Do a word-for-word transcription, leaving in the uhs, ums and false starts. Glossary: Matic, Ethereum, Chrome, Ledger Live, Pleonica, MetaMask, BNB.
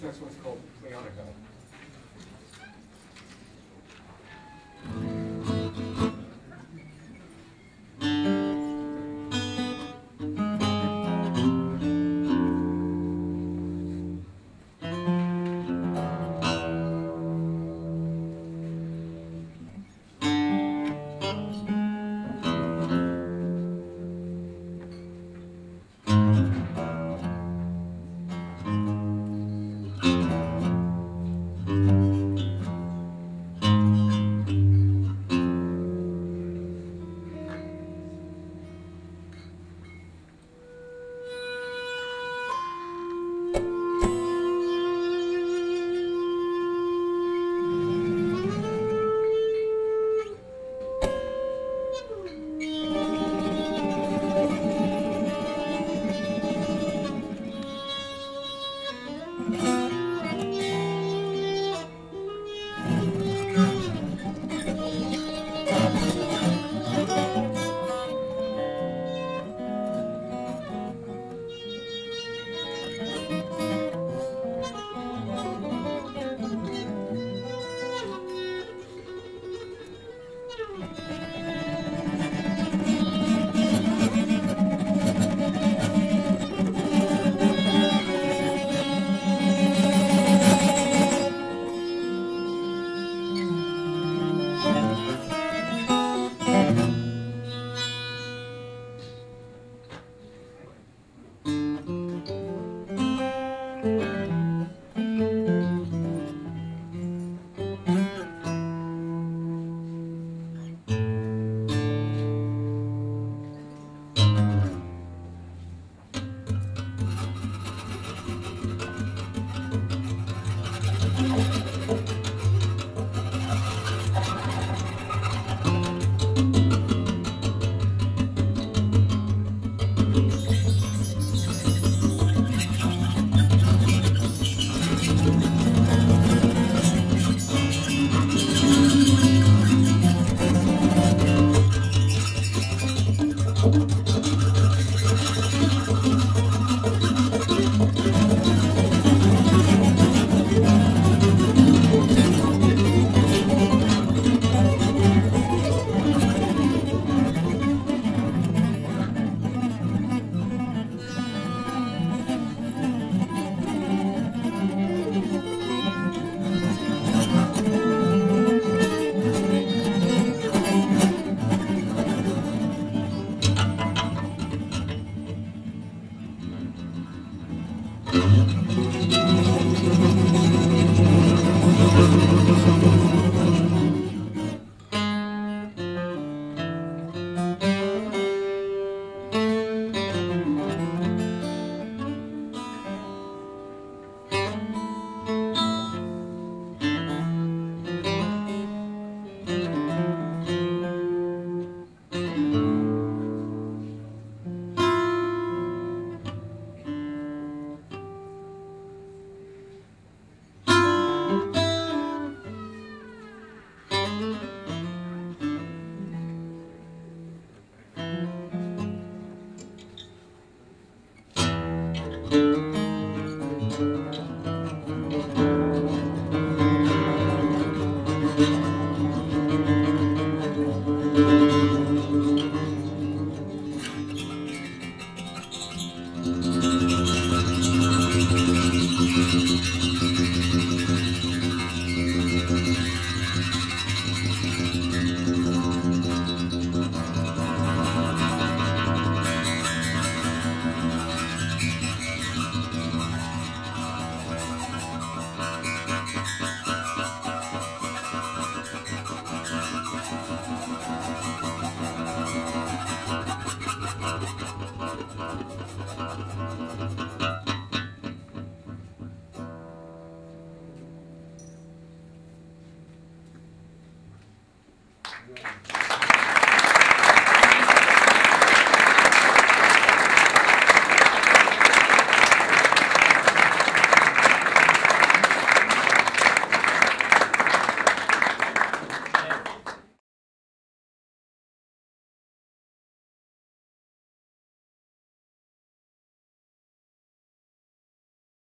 process was called Pleonica.